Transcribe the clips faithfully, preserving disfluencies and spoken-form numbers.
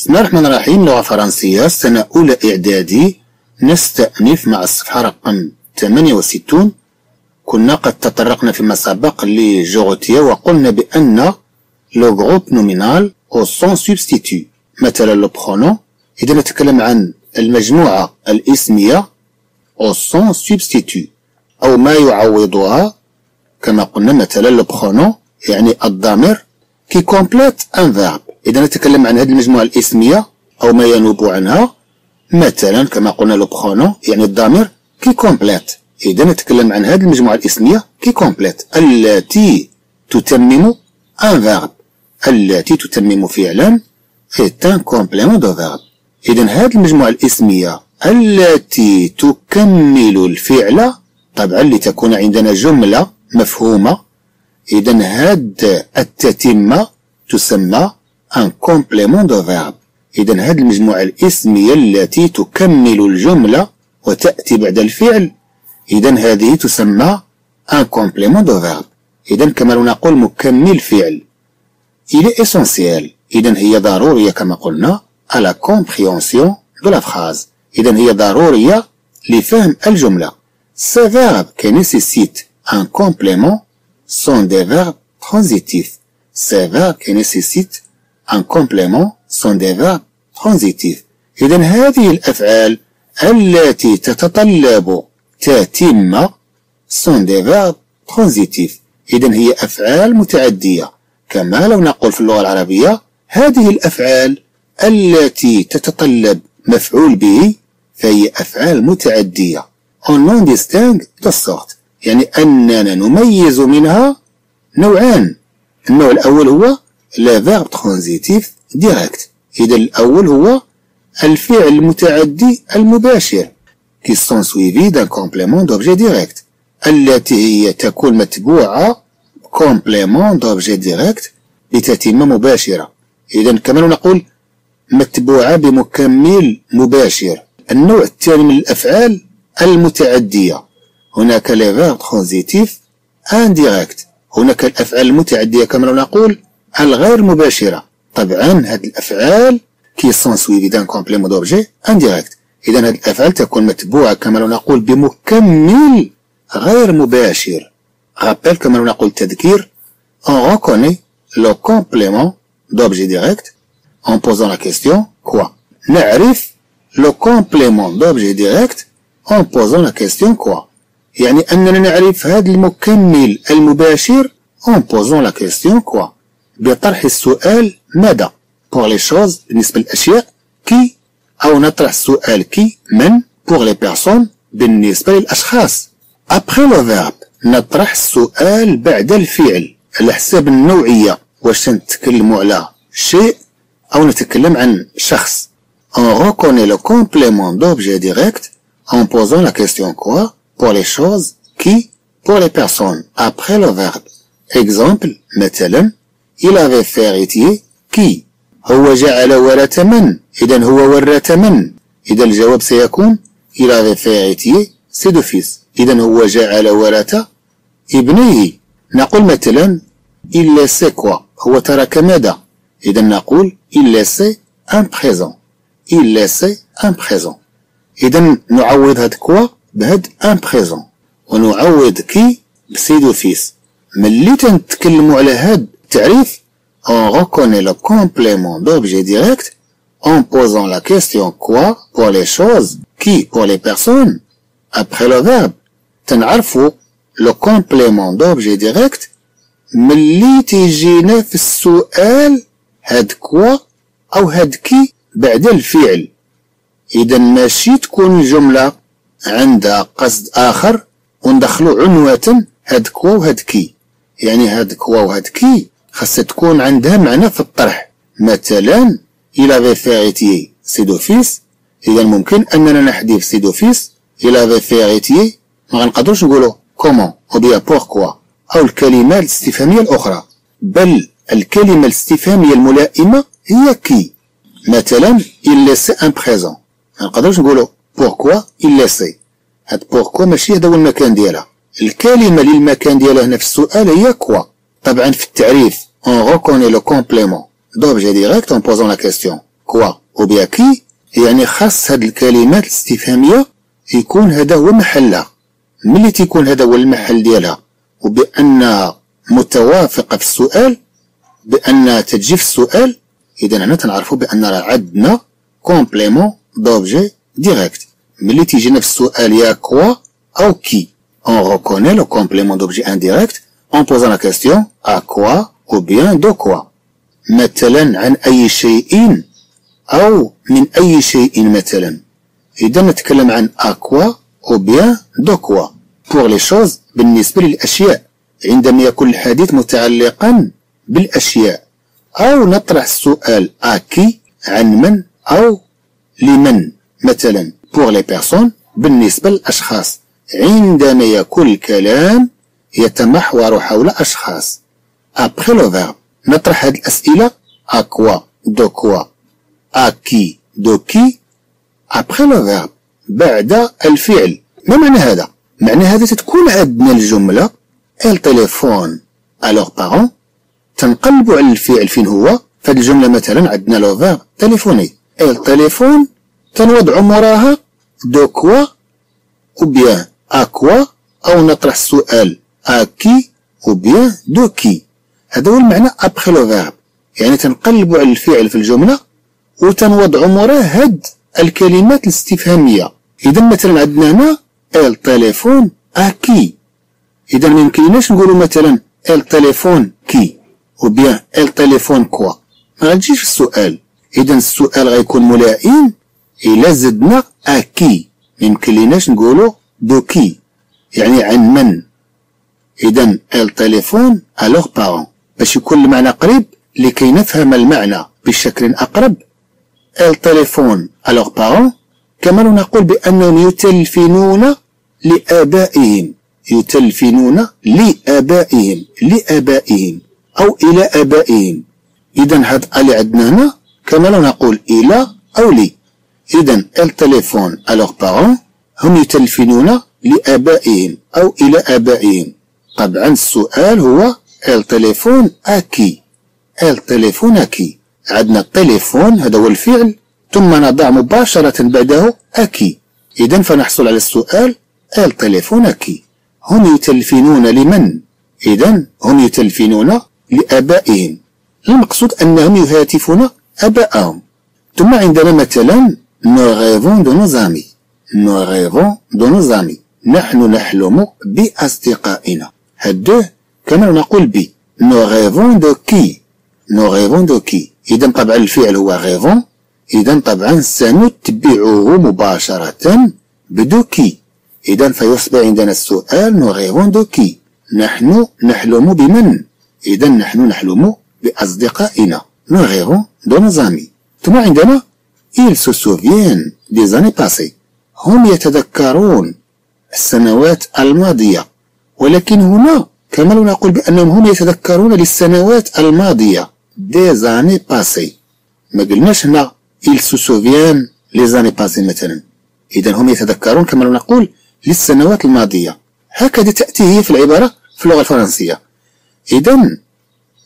بسم الله الرحمن الرحيم. لغة فرنسية سنة أولى إعدادي، نستأنف مع الصفحة رقم ثمانية وستين. كنا قد تطرقنا فيما سبق لجغوتية وقلنا بأن لو غروب نومينال أو سون سبستيتيو، مثلا لو برونون، إذا نتكلم عن المجموعة الاسمية أو سون سبستيتيو أو ما يعوضها، كما قلنا مثلا لو برونون يعني الضمير كي كومبليت أن فيرب. إذا نتكلم عن هذه المجموعة الاسمية أو ما ينوب عنها، مثلا كما قلنا لو برونون يعني الضمير كي كومبليت. إذا نتكلم عن هذه المجموعة الاسمية كي كومبليت التي تتمم أن فيرب، التي تتمم فعلا est un complément de verbe. إذا هذه المجموعة الاسمية التي تكمل الفعل، طبعا لتكون عندنا جملة مفهومة، إذا هاد التتمة تسمى un complément de verbe. إذا هذه المجموعة الاسمية التي تكمل الجملة وتأتي بعد الفعل، إذا هذه تسمى un complément de verbe. إذا كما نقول مكمل فعل. Il est essentiel. إذا هي ضرورية كما قلنا à la compréhension de la phrase. إذا هي ضرورية لفهم الجملة. Ces verbes qui nécessitent un complément sont des verbes transitifs. Ces verbes qui nécessitent un complément sont des verbes transitifs. إذا هذه الأفعال التي تتطلب تتمة sont des verbes transitifs. إذا هي أفعال متعدية، كما لو نقول في اللغة العربية هذه الأفعال التي تتطلب مفعول به فهي أفعال متعدية. On en distingue de sorte، يعني أننا نميز منها نوعان. النوع الأول هو le verbe transitif direct. إذا الأول هو الفعل المتعدي المباشر qui sont suivis d'un complément d'objet direct، التي هي تكون متبوعة complément d'objet direct بتتمة مباشرة. إذا كما نقول متبوعة بمكمل مباشر. النوع الثاني من الأفعال المتعدية، هناك les verbes transitifs indirects، هناك الأفعال المتعدية كما نقول الغير مباشرة. طبعا هذه الأفعال qui sont suivis d'un complément d'objet indirect. إذا هذه الأفعال تكون متبوعة كما نقول بمكمل غير مباشر. Rappel كما نقول تذكير، on reconnaît le complément d'objet direct en posant la question quoi. نعرف le complément d'objet direct en posant la question quoi، يعني أننا نعرف هذا المكمل المباشر en posant la question quoi، بطرح السؤال ماذا pour les choses بالنسبة للأشياء، كي أو نطرح السؤال كي من pour les personnes بالنسبة للأشخاص. Après le verbe نطرح السؤال بعد الفعل على حساب النوعية، واش نتكلموا على شيء أو نتكلم عن شخص. On reconnaît le complément d'objet direct en posant la question quoi pour les choses, qui pour les personnes après le verbe. Exemple مثلا il avait héritier qui، هو جعل ورث من، إذا هو ورث من، إذا الجواب سيكون il avait héritier ses deux fils، إذا هو جعل ورث ابنيه. نقول مثلا il laissait quoi، هو ترك ماذا، إذا نقول il laissait un présent، il laissait un présent. إذا نعوض هاد كوا بهاد ان بريزون، ونعوض كي بسيدو فيس. ملي تنتكلموا على هاد التعريف on reconnaît le complément d'objet direct en posant la question quoi pour les choses, qui pour les personnes après le verbe. تنعرفوا le complément d'objet direct ملي تيجينا في السؤال هاد كوا او هاد كي بعد الفعل. إذا ماشي تكون الجملة عندها قصد آخر وندخلو عنوة هاد كوا وهاد كي، يعني هاد كوا وهاد كي خاصها تكون عندها معنى في الطرح. مثلا il avait héritier ses deux fils، إذا ممكن أننا نحذف ses deux fils. il avait héritier ما غنقدروش نقولو كومون أو بيان بوركوا أو الكلمة الاستفهامية الأخرى، بل الكلمة الاستفهامية الملائمة هي كي. مثلا il laissait un présent، ما نقدروش نقولو بوركوا il laissait، هاد بوركوا ماشي هذا هو المكان ديالها. الكلمة للمكان ديالها هنا في السؤال هي كوا. طبعا في التعريف on reconnaît le complément d'objet direct en posant la question كوا أو بيا كي، يعني خاص هاد الكلمات الاستفهامية يكون هذا هو محلها. ملي تيكون هذا هو المحل ديالها وبأنها متوافقة في السؤال، بأنها تجي في السؤال، إذا هنا تنعرفو بأن راه عندنا كومبليمون دوبجي ديريكت. ملي تيجينا في السؤال يا كوا أو كي، on reconnaît le complément d'objet indirect en posant la question à quoi ou bien de quoi. مثلا عن أي شيء أو من أي شيء مثلا. إذا نتكلم عن à quoi ou bien de quoi. pour les choses بالنسبة للأشياء، عندما يكون الحديث متعلقا بالأشياء، أو نطرح السؤال à qui عن من أو لمن مثلا. pour les personnes بالنسبة للأشخاص، عندما يكون الكلام يتمحور حول أشخاص. après le verbe نطرح هذه الأسئلة à quoi de quoi à qui de qui après le verbe بعد الفعل. ما معنى هذا؟ معنى هذا تتكون عندنا الجملة elle téléphone à leurs parents، تنقلبوا على الفعل فين هو. فهاد الجملة مثلا عندنا لو فيرب تيليفوني elle téléphone، تنوضعوا موراها دو كوا أو بيان à quoi، أو نطرح السؤال à qui أو بيان دو qui. هذا هو المعنى après le verbe، يعني تنقلبوا على الفعل في الجملة وتنوضعوا موراه هاد الكلمات الاستفهامية. إذا مثلا عندنا هنا elle téléphone à qui، إذا ما يمكنناش نقولوا مثلا elle téléphone qui أو بيان elle téléphone quoi، ما غتجيش في السؤال. إذا السؤال غيكون ملائم إلا زدنا à qui. ما يمكنلناش نقولوا دو كي، يعني عن من. إذا elle téléphone à leurs parents باش يكون المعنى قريب لكي نفهم المعنى بشكل أقرب. elle téléphone à leurs parents كما نقول بأنهم يتلفنون لآبائهم، يتلفنون لآبائهم لآبائهم أو إلى آبائهم. إذا هاد اللي عندنا هنا كما نقول إلى أو لي. إذا elle téléphone à leurs parents، هم يتلفنون لآبائهم أو إلى آبائهم. طبعا السؤال هو elle téléphone à qui، elle téléphone à qui. عندنا التليفون هذا هو الفعل، ثم نضع مباشرة بعده à qui. إذا فنحصل على السؤال elle téléphone à qui، هم يتلفنون لمن. إذا هم يتلفنون لآبائهم، المقصود أنهم يهاتفون آبائهم. ثم عندنا مثلا Nous rêvons de nos amis. Nous rêvons de nos amis. نحن نحلم بأصدقائنا. هادو كما نقول بي. Nous rêvons de qui. Nous rêvons de qui. إذا طبعا الفعل هو rêvons. إذا طبعا سنتبعه مباشرة بدو كي. إذا فيصبح عندنا السؤال Nous rêvons de qui. نحن نحلم بمن. إذا نحن نحلم بأصدقائنا. Nous rêvons de nos amis. ثم عندنا Ils se souviennent des années passées. هم يتذكرون السنوات الماضية، ولكن هنا كما نقول بأنهم هم يتذكرون للسنوات الماضية des années passées. ما قلناش هنا ils se souviennent les années passées مثلا. إذا هم يتذكرون كما نقول للسنوات الماضية. هكذا تأتي هي في العبارة في اللغة الفرنسية. إذا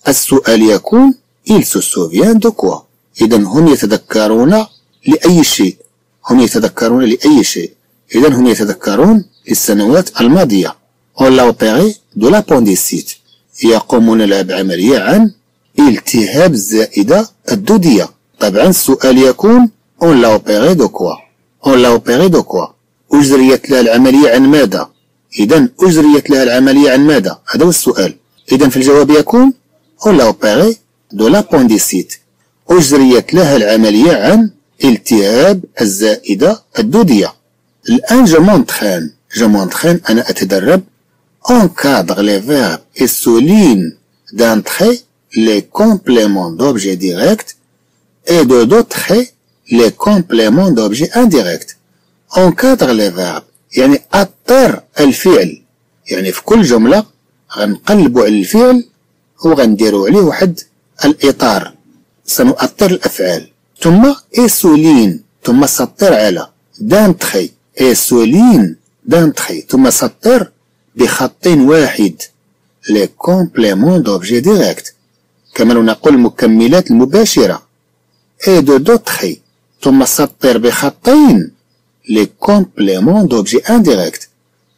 السؤال يكون ils se souviennent de quoi. إذا هم يتذكرون لأي شيء، هم يتذكرون لأي شيء. إذا هم يتذكرون للسنوات الماضية. On l'a opéré de l'appendicite. يقومون الآن بعملية عن التهاب الزائدة الدودية. طبعا السؤال يكون On l'a opéré de quoi. On l'a opéré de quoi. أجريت لها العملية عن ماذا. إذا أجريت لها العملية عن ماذا، هذا هو السؤال. إذا في الجواب يكون On l'a opéré de l'appendicite. أجريت لها العملية عن التهاب الزائدة الدودية. الآن جو مونتخين، جو مونتخين أنا أتدرب. أنكادغ لي فيرب إي سولين دان تخي لي كومبليمون دوبجي ديريكت إي دو دو تخي لي كومبليمون دوبجي انديريكت. أنكادغ لي فيرب يعني أطر الفعل، يعني في كل جملة غنقلبو على الفعل وغنديرو عليه واحد الإطار، سنؤطر الأفعال. ثم إيسولين، ثم سطر على دانتخي، إيسولين دانتخي، ثم سطر بخط واحد لي كومبليمون دوبجي ديريكت. كما نقول المكملات المباشرة et de d'autres. ثم سطر بخطين les compléments d'objet indirect.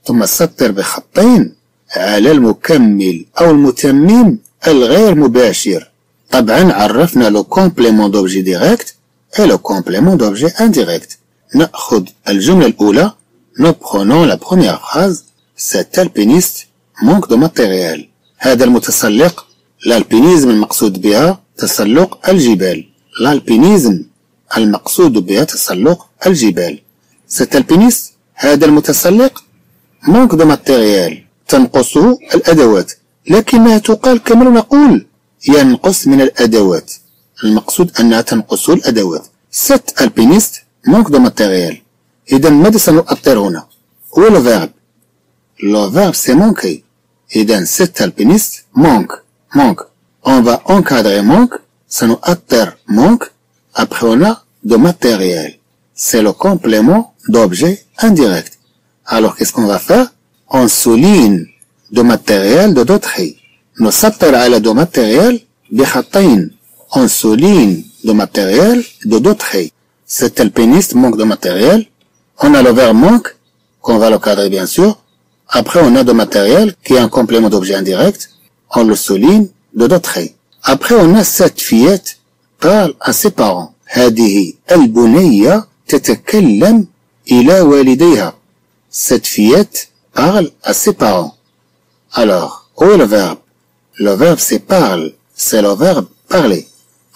ثم سطر بخطين على المكمل أو المتمم الغير مباشر. طبعا عرفنا le complément d'objet direct et le complément d'objet indirect. نأخذ الجملة الأولى. Nous prenons la première phrase. Cet alpiniste manque de matériel. هذا المتسلق. الالبينيزم المقصود بها تسلق الجبال. الالبينيزم المقصود بها تسلق الجبال. cet alpiniste هذا المتسلق manque de matériel تنقصه الأدوات، لكنها تقال كما نقول ينقص من الأدوات. المقصود أنها تنقصه الأدوات. cet alpiniste manque de matériel. إذا ماذا سنؤطر هنا؟ هو le verbe. le verbe c'est manquer. إذا cet alpiniste manque. manque. On va encadrer manque. Ça nous attire manque. Après, on a de matériel. C'est le complément d'objet indirect. Alors, qu'est-ce qu'on va faire? On souligne de matériel de d'autrui. Nous s'attire à la de matériel bihatain. On souligne de matériel de d'autrui. Cet alpiniste manque de matériel. On a le verbe manque, qu'on va le cadrer bien sûr. Après, on a de matériel qui est un complément d'objet indirect. On le souligne de d'autres. Après, on a cette fillette parle à ses parents. هذه البنية تتكلم إلى والديها. Cette fillette parle à ses parents. Alors, où est le verbe? Le verbe c'est parle. C'est le verbe parler.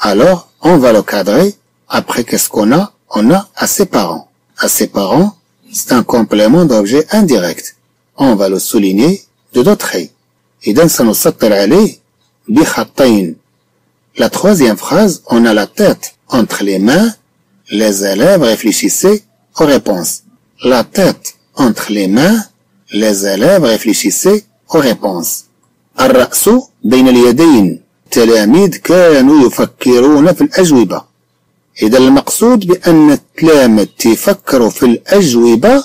Alors, on va le cadrer. Après, qu'est-ce qu'on a? On a à ses parents. À ses parents, c'est un complément d'objet indirect. On va le souligner de d'autres. إذا سنسطر عليه بخطين. La troisième phrase, on a la tête entre les mains. Les élèves réfléchissaient aux réponses. La tête entre les mains. Les élèves réfléchissaient aux réponses. الرأس بين اليدين. التلاميذ كانوا يفكرون في الأجوبة. إذا المقصود بأن التلاميذ يفكروا في الأجوبة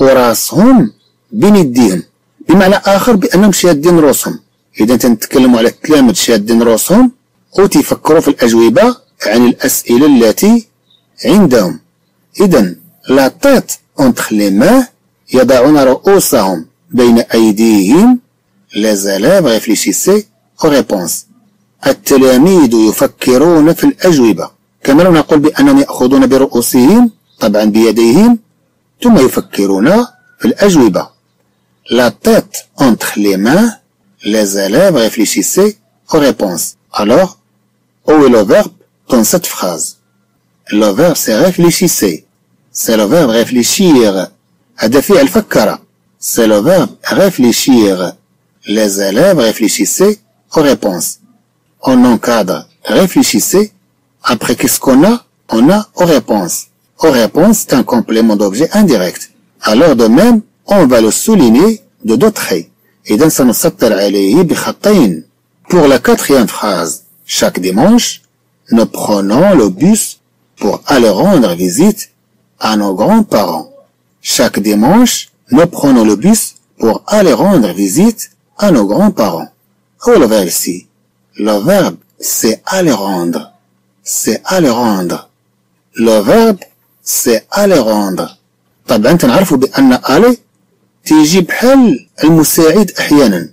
وراسهم بين يديهم. بمعنى آخر بأنهم شادين روسهم. إذا تنتكلموا على التلاميذ شادين روسهم وتفكروا في الأجوبة عن الأسئلة التي عندهم. إذا لا تيت أونتخ لي مان يضعون رؤوسهم بين أيديهم. لازالاف ريفليشيسي أو ريبونس. التلاميذ يفكرون في الأجوبة. كما لو نقول بأنهم يأخذون برؤوسهم طبعا بيديهم ثم يفكرون في الأجوبة. La tête entre les mains, les élèves réfléchissaient aux réponses. Alors, où est le verbe dans cette phrase? Le verbe c'est réfléchissez. C'est le verbe réfléchir. Hadafi al-fakkara. C'est le verbe réfléchir. Les élèves réfléchissaient aux réponses. On encadre réfléchissez. Après, qu'est-ce qu'on a? On a aux réponses. Aux réponses, c'est un complément d'objet indirect. Alors, de même, on va le souligner de d'autres. إذا سنسطر عليه بخطين. Pour la quatrième phrase, chaque dimanche, nous prenons le bus pour aller rendre visite à nos grands-parents. Chaque dimanche, nous prenons le bus pour aller rendre visite à nos grands-parents. Où est le verbe ici? Le verbe, c'est aller rendre. C'est aller rendre. Le verbe, c'est aller rendre. طبعا تنعرفوا بأن aller تيجي بحال المساعد أحيانا.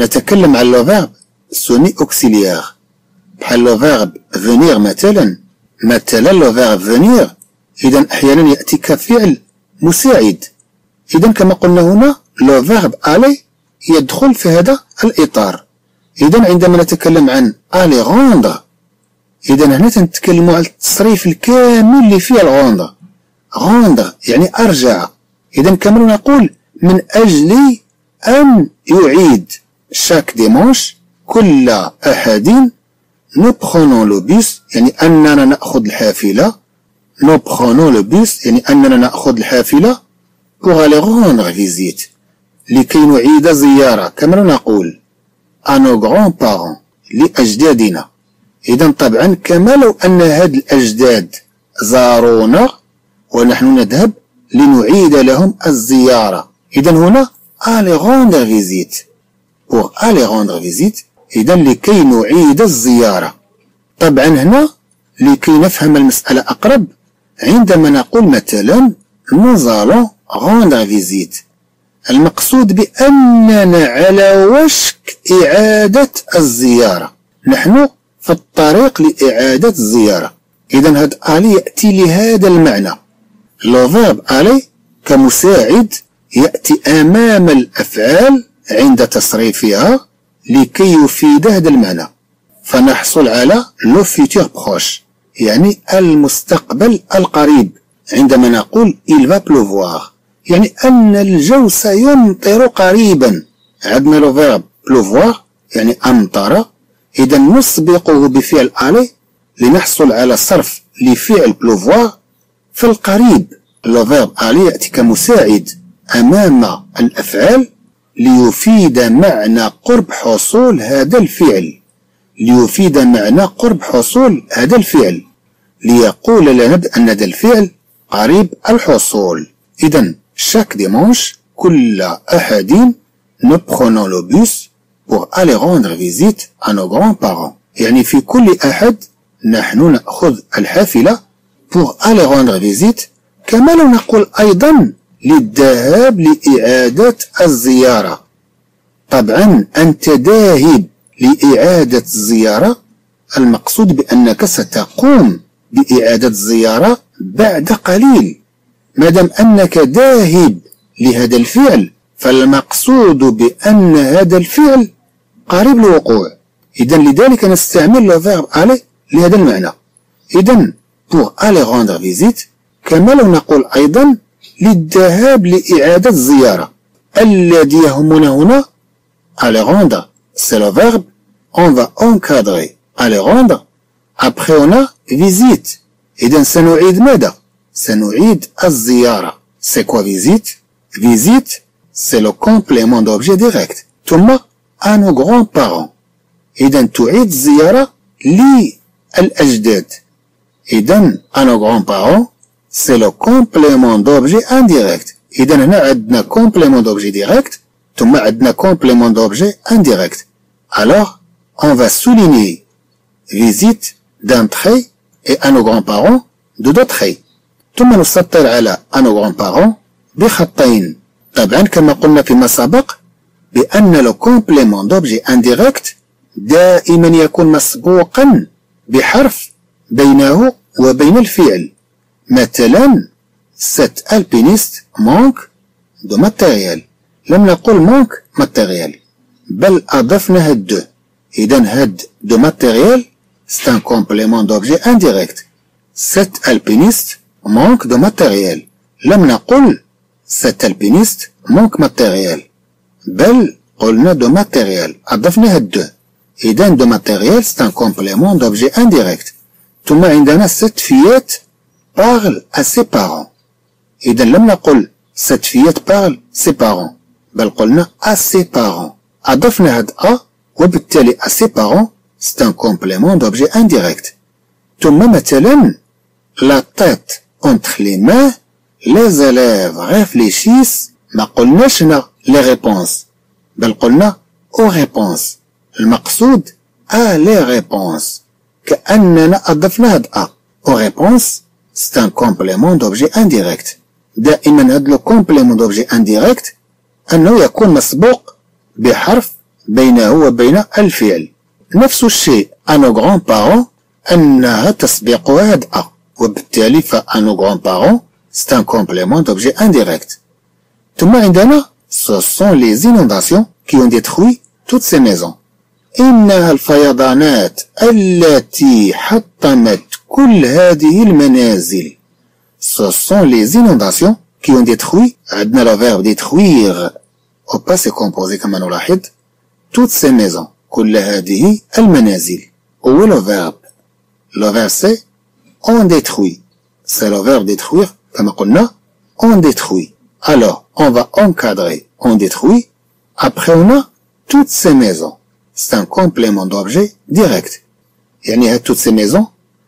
نتكلم على لو فيرب سوني أوكسيليير بحال لو فيرب فينير مثلا. مثلا لو فيرب فينير إذا أحيانا يأتي كفعل مساعد. إذا كما قلنا هنا لو فيرب ألي يدخل في هذا الإطار. إذا عندما نتكلم عن ألي غوندر إذا هنا تنتكلم على التصريف الكامل اللي فيه الغوندر. غوندر يعني أرجع. إذا كما نقول من أجل أن يعيد. شاك ديمونش كل أحد نبخنون لو بيس يعني أننا نأخذ الحافلة. نبخنون لو بيس يعني أننا نأخذ الحافلة pour aller rendre visite لكي نعيد زيارة كما نقول à nos grands-parents لأجدادنا. إذا طبعا كما لو أن هاد الأجداد زارونا ونحن نذهب لنعيد لهم الزيارة. إذا هنا aller rendre visite. pour aller rendre visite إذا لكي نعيد الزيارة. طبعا هنا لكي نفهم المسألة أقرب، عندما نقول مثلا nous allons rendre visite، المقصود بأننا على وشك إعادة الزيارة، نحن في الطريق لإعادة الزيارة. إذن هاد aller يأتي لهذا المعنى. le verbe aller كمساعد يأتي أمام الأفعال عند تصريفها لكي يفيد هذا المعنى، فنحصل على le futur proche يعني المستقبل القريب، عندما نقول il va pleuvoir يعني أن الجو سيمطر قريبا. عندنا le verbe pleuvoir يعني أمطر، إذا نسبقه بفعل aller لنحصل على صرف لفعل pleuvoir في القريب. le verbe aller يأتي كمساعد أمام الأفعال ليفيد معنى قرب حصول هذا الفعل، ليفيد معنى قرب حصول هذا الفعل، ليقول لنا بأن هذا الفعل قريب الحصول. إذن chaque dimanche كل أحد nous prenons le bus pour aller rendre visite à nos grands-parents، يعني في كل أحد نحن نأخذ الحافلة pour aller rendre visite، كما لو نقول أيضا للذهاب لإعادة الزيارة. طبعا أنت ذاهب لإعادة الزيارة، المقصود بأنك ستقوم بإعادة الزيارة بعد قليل. مادام أنك ذاهب لهذا الفعل فالمقصود بأن هذا الفعل قريب الوقوع، إذا لذلك نستعمل le verbe aller لهذا المعنى. إذا pour aller rendre visite كما لو نقول أيضا للذهاب لإعادة الزيارة. الذي يهمنا هنا aller rendre c'est le verbe، on va encadrer aller rendre après on a visite، إذا سنعيد ماذا؟ سنعيد الزيارة. c'est quoi visite؟ visite c'est le complément d'objet direct ثم à nos grands-parents، إذا تعيد الزيارة للأجداد. إذا à nos grands-parents c'est le complément d'objet indirect، إذا هنا عندنا complément d'objet direct ثم عندنا complément d'objet indirect. alors on va souligner visite d'un trait et à nos grands-parents de deux traits، ثم نسطر على à nos grands-parents بخطين. طبعا كما قلنا فيما سبق بأن le complément d'objet indirect دائما يكون مسبوقا بحرف بينه وبين الفعل، مثلا cet alpiniste manque de matériel، لم نقل manque matériel بل أضفنا هاد دو، إذا هاد دو matériel c'est un complément d'objet indirect. cet alpiniste manque de matériel، لم نقل cet alpiniste manque matériel بل قلنا de matériel أضفنا هاد دو، إذا de matériel c'est un complément d'objet indirect. ثم عندنا cette fillette parle à ses parents، إذا لم نقل cette fillette parle ses parents بل قلنا à ses parents، أضفنا هاد أ وبالتالي à ses parents c'est un complément d'objet indirect. ثم مثلا la tête entre les mains les élèves réfléchissent، ما قلناش هنا les réponses بل قلنا aux réponses، المقصود à les réponses، كأننا أضفنا هاد أ. aux réponses c'est un complément d'objet indirect، دائما هاد le complément d'objet indirect أنه يكون مسبوق بحرف بينه وبين الفعل. نفس الشيء à nos grands-parents أنها تسبقها هاد أ، وبالتالي فà nos grands-parents c'est un complément d'objet indirect. ثم عندنا ce sont les inondations qui ont détruit toutes ces maisons، إنها الفيضانات التي حطمت كل هذه المنازل. ce sont les inondations qui ont détruit، عندنا le verbe détruire au passé composé كما نلاحظ، toutes ces maisons كل هذه المنازل. هو le verbe le verbe c'est on détruit، c'est le verbe détruire كما قلنا on détruit. alors on va encadrer on détruit après on a toutes ces maisons c'est un complément d'objet direct، يعني toutes ces maisons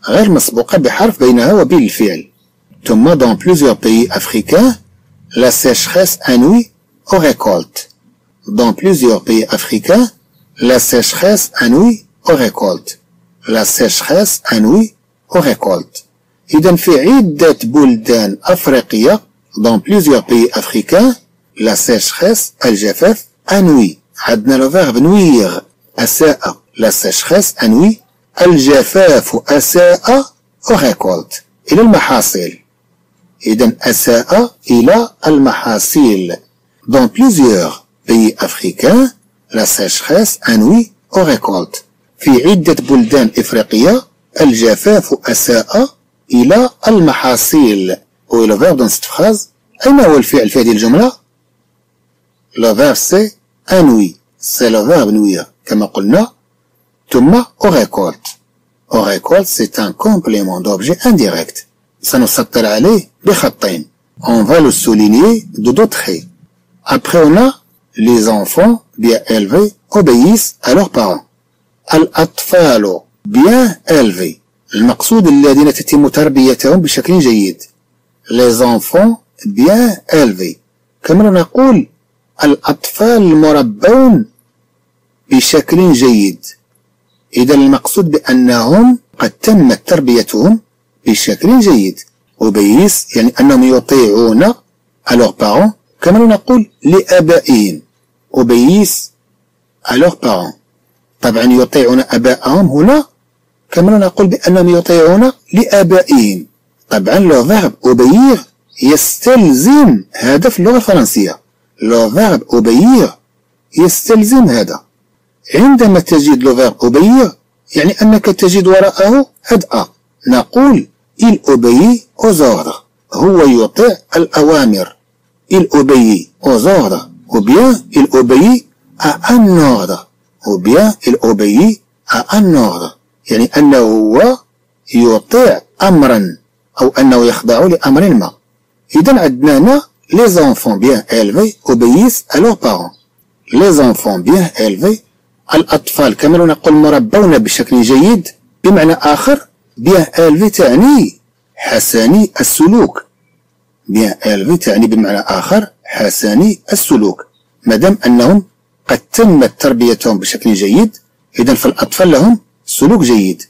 غير مسبوقة بحرف بينها وبين الفعل. ثم dans plusieurs pays africains la sécheresse nuit aux récoltes، dans plusieurs pays africains la sécheresse nuit aux récoltes. la sécheresse nuit وغيكولت. إذا في عدة بلدان أفريقية dans plusieurs pays africains la sécheresse الجفاف أنوي. عندنا لو فيرب نويغ أساء la sécheresse أنوي، الجفاف أساء وغيكولت إلى المحاصيل. إذا أساء إلى المحاصيل dans plusieurs pays africains la sécheresse أنوي وغيكولت. في عدة بلدان إفريقية الجفاف أساء إلى المحاصيل. و لو فيرب دون سيت فراز أين هو الفعل في هذه الجملة؟ لو فيرب سي أنوي، سي لو فيرب نوير كما قلنا. ثم أوريكولت، أوريكولت سي أن كومبليمون دوبجي انديريكت، سنسطر عليه بخطين، أون فا لو سولينيي دو دو تخي. أبخي أون أ لي زونفون بيان إلفي أوبييس أ لور بارون، الأطفال بيان إلفي، المقصود الذين تتم تربيتهم بشكل جيد. لي زونفون بيان إلفي، كما نقول الأطفال المربون بشكل جيد. إذا المقصود بأنهم قد تمت تربيتهم بشكل جيد. أوبييس يعني أنهم يطيعون ألوغ بارون، كما نقول لآبائهم أوبييس ألوغ بارون. طبعا يطيعون آبائهم هنا كما نقول بأنهم يطيعون لآبائهم. طبعا لو فيرب أوبييغ يستلزم هذا في اللغة الفرنسية، لو فيرب أوبييغ يستلزم هذا. عندما تجد لو فيرب أوبييغ يعني أنك تجد وراءه هدأ، نقول il obéit aux ordres، هو يطيع الأوامر. il obéit aux ordres ou bien il obéit à un ordre ou bien il obéit à un ordre، يعني أنه هو يطيع أمرا أو أنه يخضع لأمر ما. إذا عندنا هنا les enfants bien élevés obéissent à leurs parents. les enfants bien élevés، الأطفال كما نقول مربون بشكل جيد. بمعنى آخر بيان إلفي تعني حسني السلوك، بيان إلفي تعني بمعنى آخر حسني السلوك. مادام أنهم قد تمت تربيتهم بشكل جيد، إذا فالأطفال لهم سلوك جيد.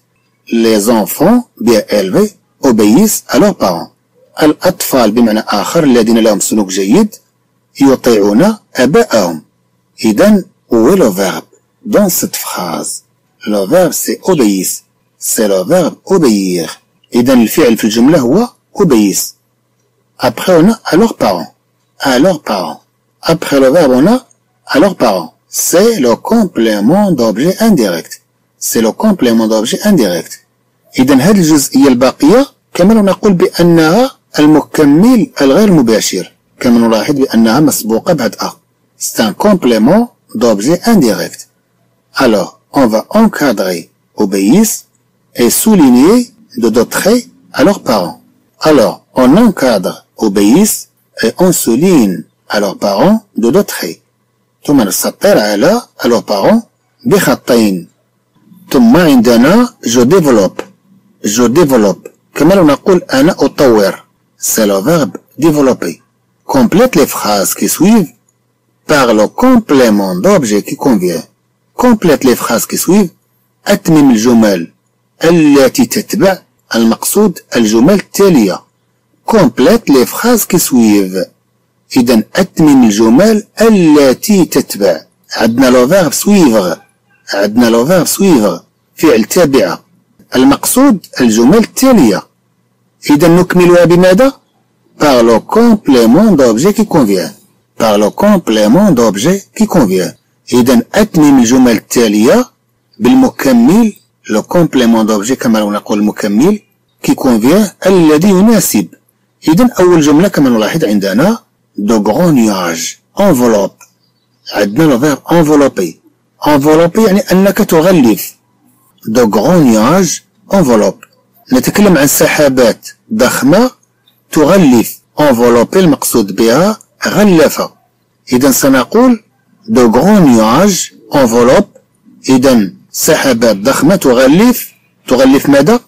لي زونفون بيان إلفي أوبييس أ لور بارون، الأطفال بمعنى آخر الذين لهم سلوك جيد يطيعون آبائهم. إذا هو لو فيرب dans cette phrase. لو فيرب سي أوبييس، سي لو فيرب أوبييغ. إذا الفعل في الجملة هو أوبييس. أبخي هنا أ لور بارون، أ لور بارون. أبخي لو فيرب هنا أ لور بارون، سي لو كومبليمون دوبجي انديريكت، سي لو كومبليمون دوبجي انديريكت. إذا هذه الجزئية الباقية كما نقول بأنها المكمل الغير مباشر، كما نلاحظ بأنها مسبوقة بعد أ. سي أن كومبليمون دوبجي انديريكت. Alors, on va encadrer obéissent et souligner de deux traits à leurs parents. Alors, on encadre obéissent et on souligne à leurs parents de deux traits. ثم نسطر على à leurs parents بخطين. ثم عندنا je développe. je développe كما لو نقول أنا أطور، c'est le verbe développer. Complète les phrases qui suivent par le complément d'objet qui convient. كومبليت لي فراز كي سويف، أتمم الجمل التي تتبع، المقصود الجمل التالية. كومبليت لي فراز كي سويف، إذا أتمم الجمل التي تتبع. عندنا لو فيرب سويفغ، عندنا لو فيرب سويفغ فعل تابعة، المقصود الجمل التالية. إذا نكملها بماذا؟ باغ لو كومبليمون دوبجي كي كونفيان، باغ لو كومبليمون دوبجي كي كونفيان. إذا أتمم الجمل التالية بالمكمل لو كومبليمون دوبجي كما نقول المكمل كي كونفيان الذي يناسب. إذا أول جملة كما نلاحظ عندنا دو غرونياج انفولوب، عندنا لو فيرب انفولوبي، انفولوبي يعني أنك تغلف. دو غرونياج انفولوب، نتكلم عن سحابات ضخمة تغلف، انفولوبي المقصود بها غلفة. إذا سنقول دو غرون نياج انفولوب، إذا سحابات ضخمة تغلف، تغلف ماذا؟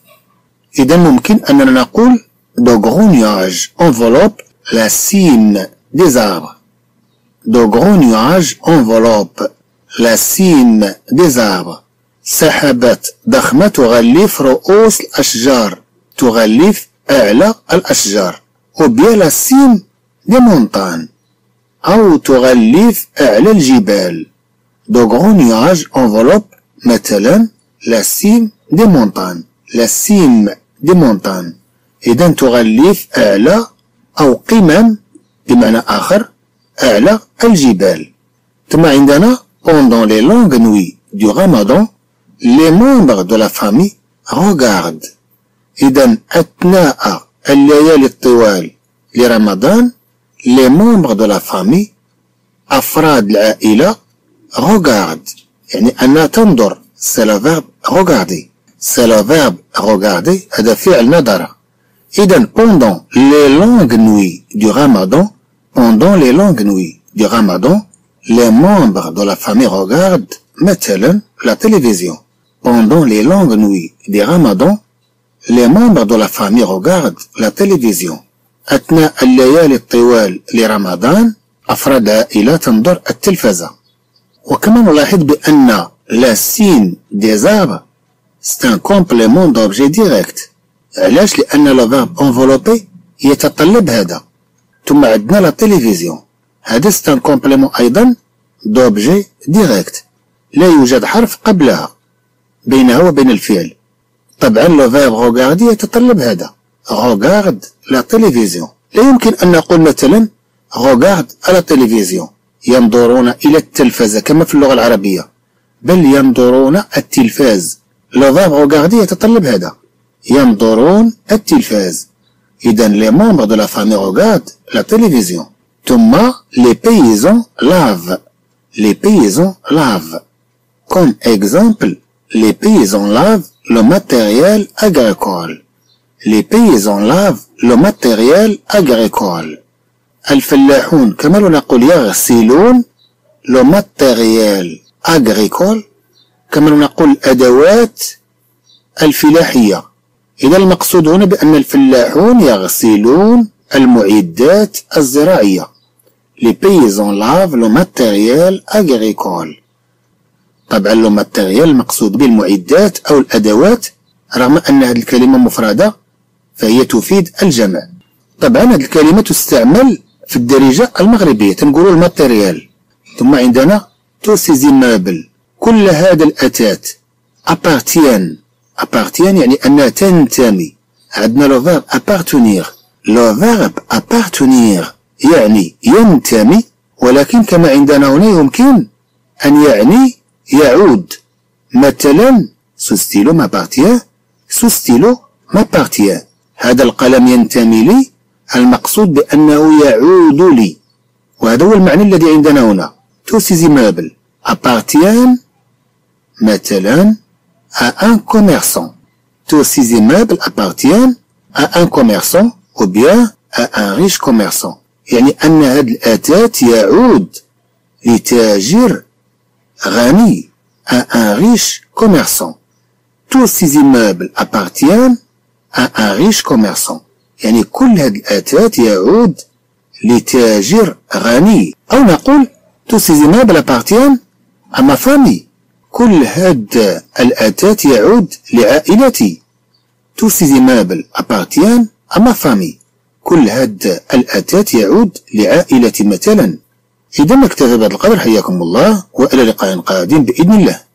إذا ممكن أننا نقول دو غرون نياج انفولوب لا سين دي زاربر. دو غرون نياج انفولوب لا سين دي زاربر، سحابات ضخمة تغلف رؤوس الأشجار، تغلف أعلى الأشجار، وبيا لا سين دي مونتان، أو تغلف أعلى الجبال. دو غرون نياج انفلوب مثلا لا سين دي مونتان، لا سين دي مونتان، إذا تغلف أعلى أو قمم بمعنى آخر أعلى الجبال. ثم عندنا pendant les longues nuits du Ramadan les membres de la famille regardent. إذا أثناء الليالي الطوال لرمضان les membres de la famille أفراد العائلة regardent يعني أنها تنظر. c'est le verbe regarder، c'est le verbe regarder هذا فعل نظرة. إذا pendant les longues nuits du Ramadan، pendant les longues nuits du Ramadan les membres de la famille regardent مثلا la télévision. pendant les longues nuits du Ramadan les membres de la famille regardent la télévision. أثناء الليالي الطوال لرمضان أفراد العائلة تنظر التلفزة. وكما نلاحظ بأن la signe des arbres c'est un complément d'objet direct. علاش؟ لأن le verbe envelopper يتطلب هذا. ثم عندنا لا تلفزيون، هذا c'est un complément أيضا d'objet direct، لا يوجد حرف قبلها بينها وبين الفعل. طبعا لو فيرب غوغاردي يتطلب هذا، غوغارد لا تلفزيون. لا يمكن أن نقول مثلا غوغارد على التلفزيون، ينظرون إلى التلفزة كما في اللغة العربية، بل ينظرون التلفاز. لو فيرب غوغاردي يتطلب هذا، ينظرون التلفاز. إذا لي مومبر دو لا فامي غوغارد لا تلفزيون. ثم لي بيزون لاف، لي بيزون لاف، كوم إكزامبل لي بيزون لاف le matériel agricole. les paysans lavent le matériel agricole. الفلاحون كما نقول يغسلون le matériel agricole كما نقول الأدوات الفلاحية. إذا المقصود هنا بأن الفلاحون يغسلون المعدات الزراعية. les paysans lavent le matériel agricole. طبعا لو ماتيريال المقصود به المعدات أو الأدوات، رغم أن هذه الكلمة مفردة فهي تفيد الجمع. طبعا هذه الكلمة تستعمل في الدارجة المغربية، تنقولوا الماتيريال. ثم عندنا تو سيزي مابل، كل هذا الأتات أبارتيان، أبارتيان يعني أنها تنتمي. عندنا لو فيرب أبارتونيغ، لو فيرب أبارتونيغ يعني ينتمي، ولكن كما عندنا هنا يمكن أن يعني يعود. مثلا سو ستيلو مابارتيان، سو ستيلو مابارتيان، هذا القلم ينتمي لي، المقصود بأنه يعود لي، وهذا هو المعنى الذي عندنا هنا. تو سيزي مابل أبارتيان مثلا أ أن كوميرسون، تو سيزي مابل أبارتيان أ أن كوميرسون أو بيان أ أن ريش كوميرسون، يعني أن هذا الأتات يعود لتاجر غني، à un riche commerçant. Tous ces immeubles appartiennent à un riche commerçant. يعني كل هاد الأتات يعود لتاجر غني. أو نقول tous ces immeubles appartiennent à ma famille. كل هاد الأتات يعود لعائلتي. tous ces immeubles appartiennent à ma famille. كل هاد الأتات يعود لعائلتي مثلا. إذا ما اكتفى بهذا القدر، حياكم الله وإلى لقاء قادم بإذن الله.